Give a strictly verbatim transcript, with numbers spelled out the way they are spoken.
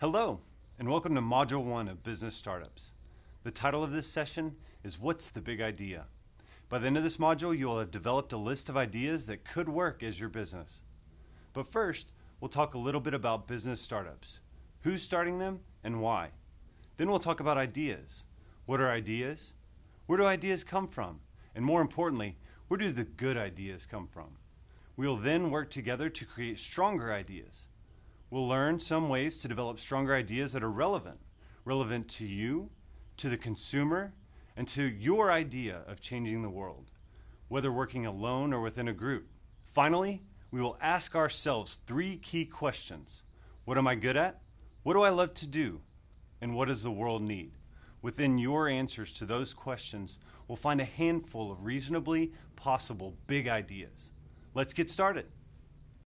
Hello, and welcome to Module one of Business Startups. The title of this session is What's the Big Idea? By the end of this module, you will have developed a list of ideas that could work as your business. But first, we'll talk a little bit about business startups, who's starting them and why. Then we'll talk about ideas. What are ideas? Where do ideas come from? And more importantly, where do the good ideas come from? We will then work together to create stronger ideas. We'll learn some ways to develop stronger ideas that are relevant, relevant to you, to the consumer, and to your idea of changing the world, whether working alone or within a group. Finally, we will ask ourselves three key questions. What am I good at? What do I love to do? And what does the world need? Within your answers to those questions, we'll find a handful of reasonably possible big ideas. Let's get started.